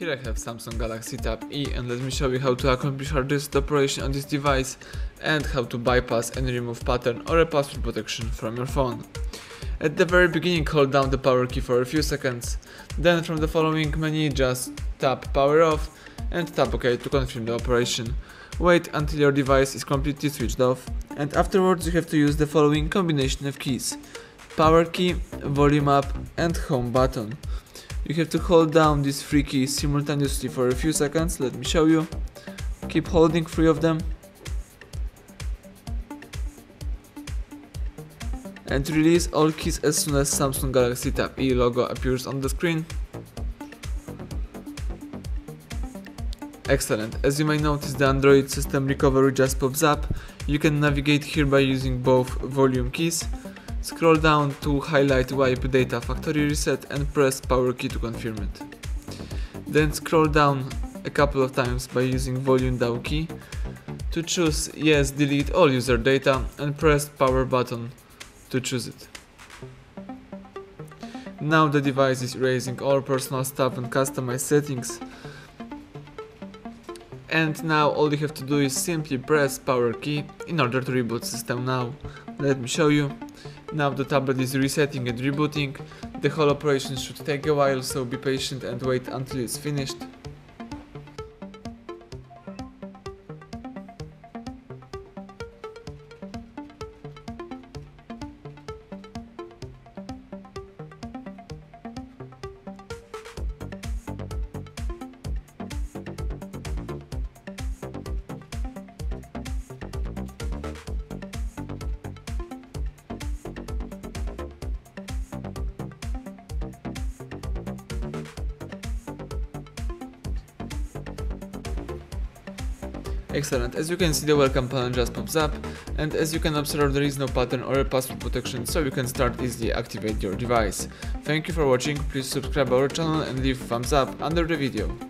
Here I have Samsung Galaxy Tab E, and let me show you how to accomplish hard reset operation on this device and how to bypass and remove pattern or a password protection from your phone. At the very beginning, hold down the power key for a few seconds, then from the following menu just tap power off and tap OK to confirm the operation. Wait until your device is completely switched off, and afterwards you have to use the following combination of keys: power key, volume up and home button. You have to hold down these three keys simultaneously for a few seconds. Let me show you. Keep holding three of them and release all keys as soon as Samsung Galaxy Tab E logo appears on the screen. Excellent. As you may notice, the Android system recovery just pops up. You can navigate here by using both volume keys. Scroll down to highlight wipe data factory reset and press power key to confirm it. Then scroll down a couple of times by using volume down key to choose yes, delete all user data, and press power button to choose it. Now the device is erasing all personal stuff and customized settings. And now all you have to do is simply press power key in order to reboot system now. Let me show you. Now the tablet is resetting and rebooting. The whole operation should take a while, so be patient and wait until it's finished. Excellent, as you can see, the welcome panel just pops up, and as you can observe, there is no pattern or a password protection, so you can start easily activate your device. Thank you for watching, please subscribe our channel and leave a thumbs up under the video.